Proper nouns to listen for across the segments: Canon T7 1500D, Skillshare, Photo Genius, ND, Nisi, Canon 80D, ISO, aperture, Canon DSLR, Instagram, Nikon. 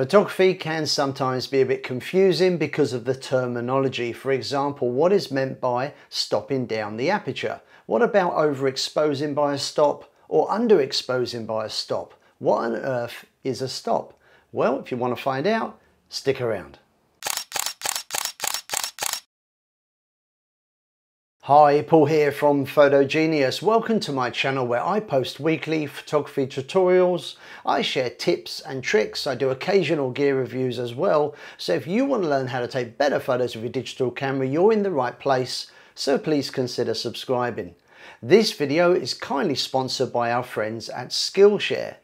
Photography can sometimes be a bit confusing because of the terminology. For example, what is meant by stopping down the aperture? What about overexposing by a stop or underexposing by a stop? What on earth is a stop? Well, if you want to find out, stick around. Hi, Paul here from Photo Genius. Welcome to my channel where I post weekly photography tutorials. I share tips and tricks. I do occasional gear reviews as well. So if you want to learn how to take better photos with your digital camera, you're in the right place. So please consider subscribing. This video is kindly sponsored by our friends at Skillshare.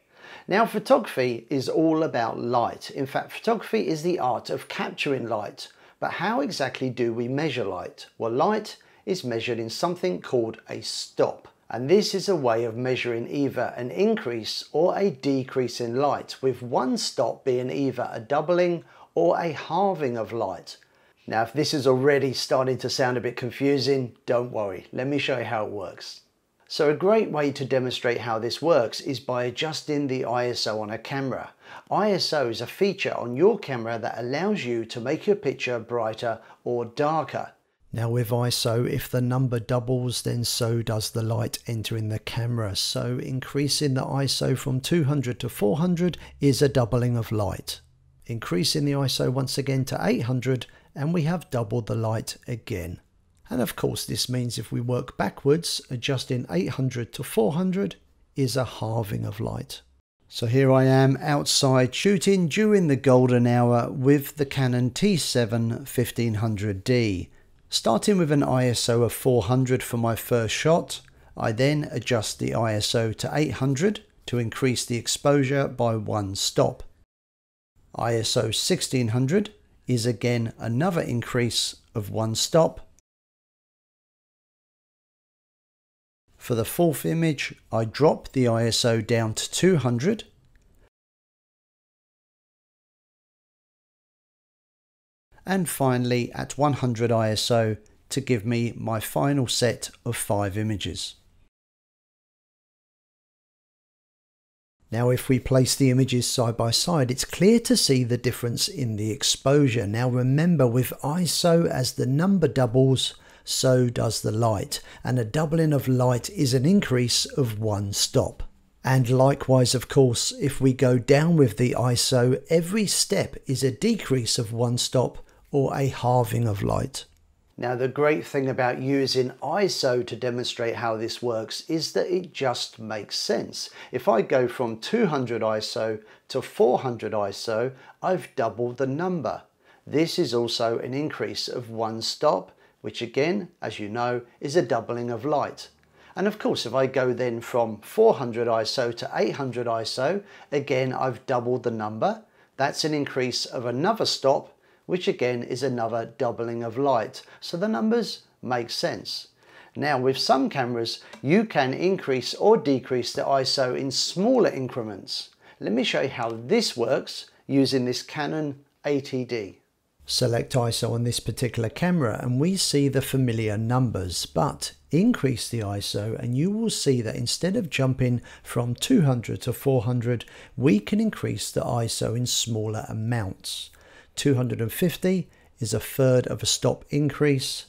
Now, photography is all about light. In fact, photography is the art of capturing light. But how exactly do we measure light? Well, light is measured in something called a stop. And this is a way of measuring either an increase or a decrease in light, with one stop being either a doubling or a halving of light. Now, if this is already starting to sound a bit confusing, don't worry. Let me show you how it works. So a great way to demonstrate how this works is by adjusting the ISO on a camera. ISO is a feature on your camera that allows you to make your picture brighter or darker. Now with ISO, if the number doubles, then so does the light entering the camera. So increasing the ISO from 200 to 400 is a doubling of light. Increasing the ISO once again to 800, and we have doubled the light again. And of course, this means if we work backwards, adjusting 800 to 400 is a halving of light. So here I am outside shooting during the golden hour with the Canon T7 1500D. Starting with an ISO of 400 for my first shot, I then adjust the ISO to 800 to increase the exposure by one stop. ISO 1600 is again another increase of one stop. For the fourth image, I drop the ISO down to 200. And finally at 100 ISO to give me my final set of 5 images. Now if we place the images side by side, it's clear to see the difference in the exposure. Now remember, with ISO, as the number doubles, so does the light, and a doubling of light is an increase of one stop. And likewise, of course, if we go down with the ISO, every step is a decrease of one stop or a halving of light. Now, the great thing about using ISO to demonstrate how this works is that it just makes sense. If I go from 200 ISO to 400 ISO, I've doubled the number. This is also an increase of one stop, which again, as you know, is a doubling of light. And of course, if I go then from 400 ISO to 800 ISO, again, I've doubled the number. That's an increase of another stop, which again is another doubling of light. So the numbers make sense. Now with some cameras, you can increase or decrease the ISO in smaller increments. Let me show you how this works using this Canon 80D. Select ISO on this particular camera and we see the familiar numbers, but increase the ISO and you will see that instead of jumping from 200 to 400, we can increase the ISO in smaller amounts. 250 is a third of a stop increase,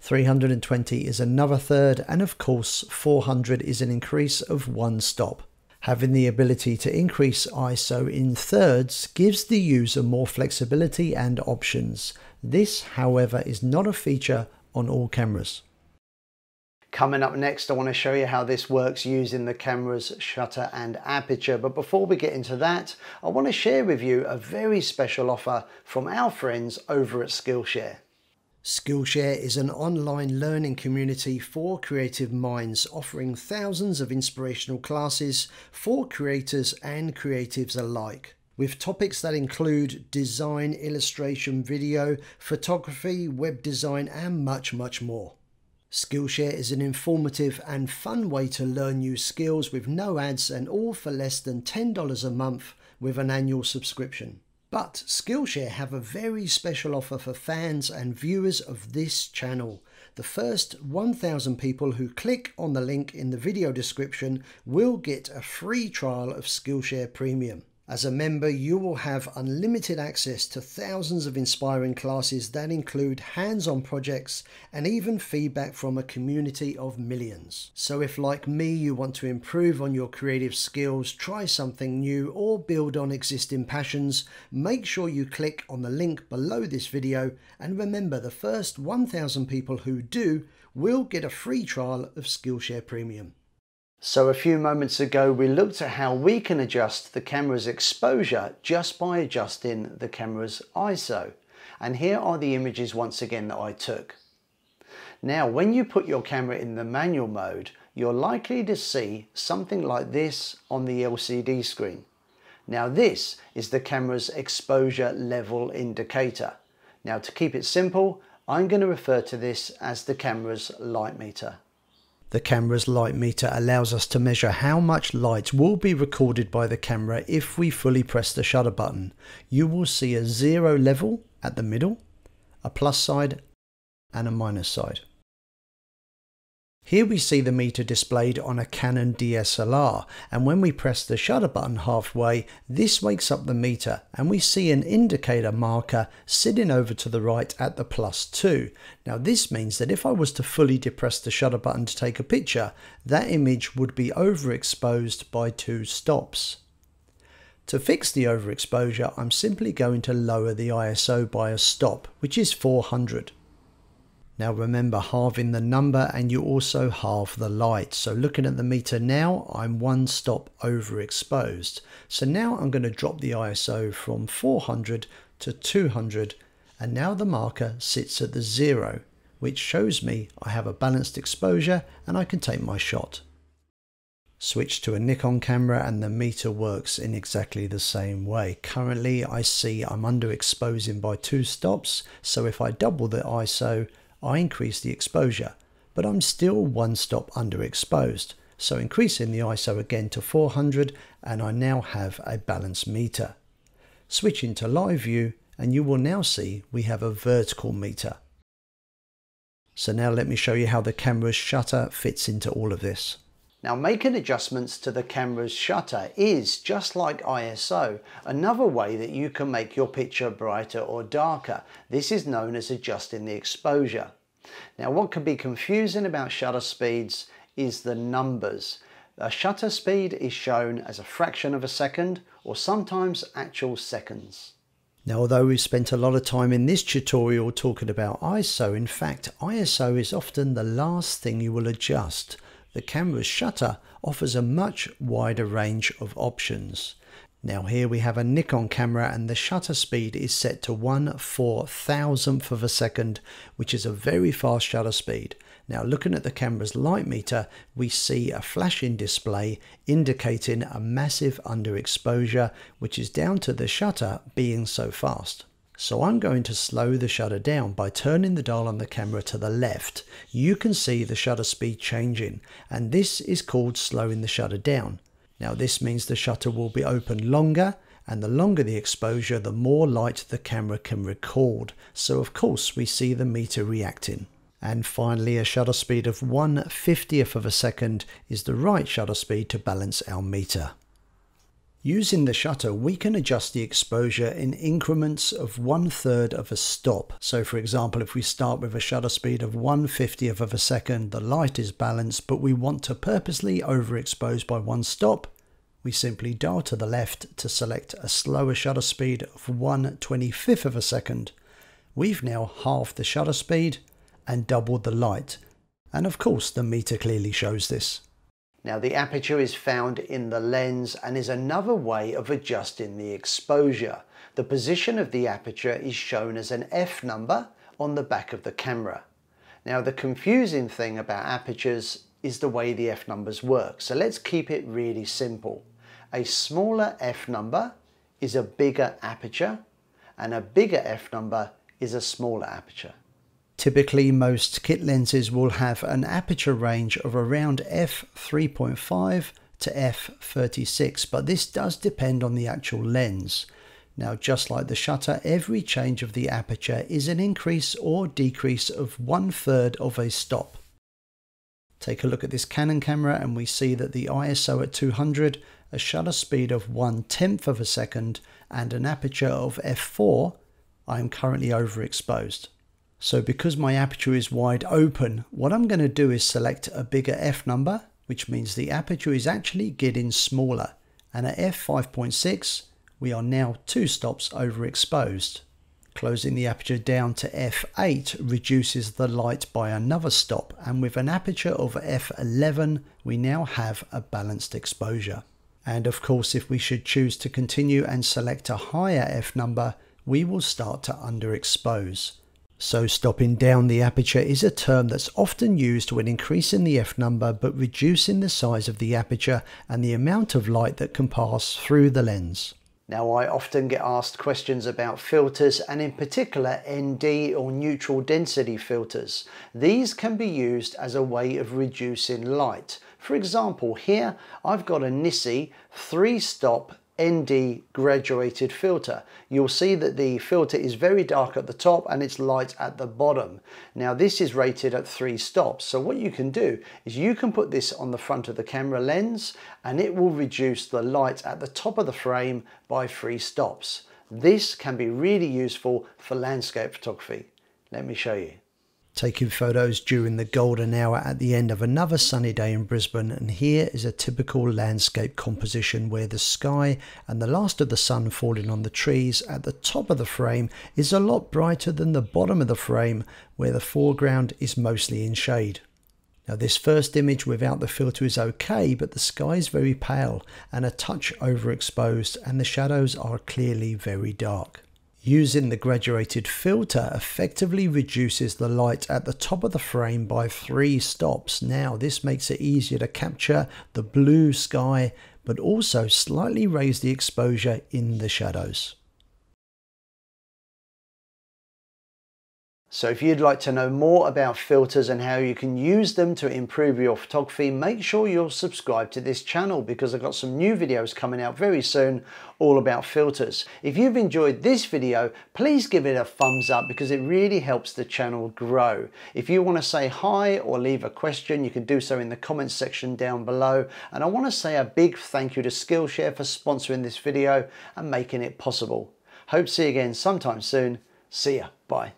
320 is another third, and of course 400 is an increase of one stop. Having the ability to increase ISO in thirds gives the user more flexibility and options. This, however, is not a feature on all cameras. Coming up next, I want to show you how this works using the camera's shutter and aperture. But before we get into that, I want to share with you a very special offer from our friends over at Skillshare. Skillshare is an online learning community for creative minds, offering thousands of inspirational classes for creators and creatives alike, with topics that include design, illustration, video, photography, web design, and much, much more. Skillshare is an informative and fun way to learn new skills with no ads and all for less than $10 a month with an annual subscription. But Skillshare have a very special offer for fans and viewers of this channel. The first 1,000 people who click on the link in the video description will get a free trial of Skillshare Premium. As a member, you will have unlimited access to thousands of inspiring classes that include hands-on projects and even feedback from a community of millions. So if, like me, you want to improve on your creative skills, try something new, or build on existing passions, make sure you click on the link below this video, and remember, the first 1,000 people who do will get a free trial of Skillshare Premium. So a few moments ago we looked at how we can adjust the camera's exposure just by adjusting the camera's ISO. And here are the images once again that I took. Now when you put your camera in the manual mode, you're likely to see something like this on the LCD screen. Now this is the camera's exposure level indicator. Now to keep it simple, I'm going to refer to this as the camera's light meter. The camera's light meter allows us to measure how much light will be recorded by the camera if we fully press the shutter button. You will see a zero level at the middle, a plus side and a minus side. Here we see the meter displayed on a Canon DSLR, and when we press the shutter button halfway, this wakes up the meter and we see an indicator marker sitting over to the right at the +2. Now this means that if I was to fully depress the shutter button to take a picture, that image would be overexposed by 2 stops. To fix the overexposure, I'm simply going to lower the ISO by a stop, which is 400. Now remember, halving the number and you also halve the light. So looking at the meter now, I'm 1 stop overexposed. So now I'm going to drop the ISO from 400 to 200, and now the marker sits at the 0, which shows me I have a balanced exposure and I can take my shot. Switch to a Nikon camera and the meter works in exactly the same way. Currently I see I'm underexposing by 2 stops, so if I double the ISO, I increase the exposure, but I'm still 1 stop underexposed. So increasing the ISO again to 400 and I now have a balanced meter. Switch into live view and you will now see we have a vertical meter. So now let me show you how the camera's shutter fits into all of this. Now making adjustments to the camera's shutter is, just like ISO, another way that you can make your picture brighter or darker. This is known as adjusting the exposure. Now what can be confusing about shutter speeds is the numbers. A shutter speed is shown as a fraction of a second or sometimes actual seconds. Now, although we've spent a lot of time in this tutorial talking about ISO, in fact, ISO is often the last thing you will adjust. The camera's shutter offers a much wider range of options. Now here we have a Nikon camera and the shutter speed is set to 1/4000th of a second, which is a very fast shutter speed. Now looking at the camera's light meter, we see a flashing display indicating a massive underexposure, which is down to the shutter being so fast. So I'm going to slow the shutter down by turning the dial on the camera to the left. You can see the shutter speed changing, and this is called slowing the shutter down. Now this means the shutter will be open longer, and the longer the exposure, the more light the camera can record. So of course we see the meter reacting. And finally, a shutter speed of 1/50th of a second is the right shutter speed to balance our meter. Using the shutter, we can adjust the exposure in increments of 1/3 of a stop. So for example, if we start with a shutter speed of 1/50th of a second, the light is balanced, but we want to purposely overexpose by 1 stop. We simply dial to the left to select a slower shutter speed of 1/25th of a second. We've now halved the shutter speed and doubled the light. And of course, the meter clearly shows this. Now the aperture is found in the lens and is another way of adjusting the exposure. The position of the aperture is shown as an F number on the back of the camera. Now the confusing thing about apertures is the way the F numbers work, so let's keep it really simple. A smaller F number is a bigger aperture and a bigger F number is a smaller aperture. Typically, most kit lenses will have an aperture range of around f3.5 to f36, but this does depend on the actual lens. Now, just like the shutter, every change of the aperture is an increase or decrease of 1/3 of a stop. Take a look at this Canon camera and we see that the ISO at 200, a shutter speed of 1/10 of a second, and an aperture of f4, I am currently overexposed. So because my aperture is wide open, what I'm going to do is select a bigger f number, which means the aperture is actually getting smaller. And at f5.6, we are now 2 stops overexposed. Closing the aperture down to f8 reduces the light by another stop, and with an aperture of f11 we now have a balanced exposure. And of course, if we should choose to continue and select a higher f number, we will start to underexpose. So stopping down the aperture is a term that's often used when increasing the f number but reducing the size of the aperture and the amount of light that can pass through the lens. Now, I often get asked questions about filters, and in particular ND or neutral density filters. These can be used as a way of reducing light. For example, here I've got a Nisi 3-stop ND graduated filter. You'll see that the filter is very dark at the top and it's light at the bottom. Now, this is rated at 3 stops. So what you can do is you can put this on the front of the camera lens and it will reduce the light at the top of the frame by 3 stops. This can be really useful for landscape photography. Let me show you. Taking photos during the golden hour at the end of another sunny day in Brisbane, and here is a typical landscape composition where the sky and the last of the sun falling on the trees at the top of the frame is a lot brighter than the bottom of the frame where the foreground is mostly in shade. Now, this first image without the filter is okay, but the sky is very pale and a touch overexposed, and the shadows are clearly very dark. Using the graduated filter effectively reduces the light at the top of the frame by 3 stops. Now, this makes it easier to capture the blue sky, but also slightly raise the exposure in the shadows. So if you'd like to know more about filters and how you can use them to improve your photography, make sure you're subscribed to this channel, because I've got some new videos coming out very soon all about filters. If you've enjoyed this video, please give it a thumbs up, because it really helps the channel grow. If you want to say hi or leave a question, you can do so in the comments section down below. And I want to say a big thank you to Skillshare for sponsoring this video and making it possible. Hope to see you again sometime soon. See ya, bye.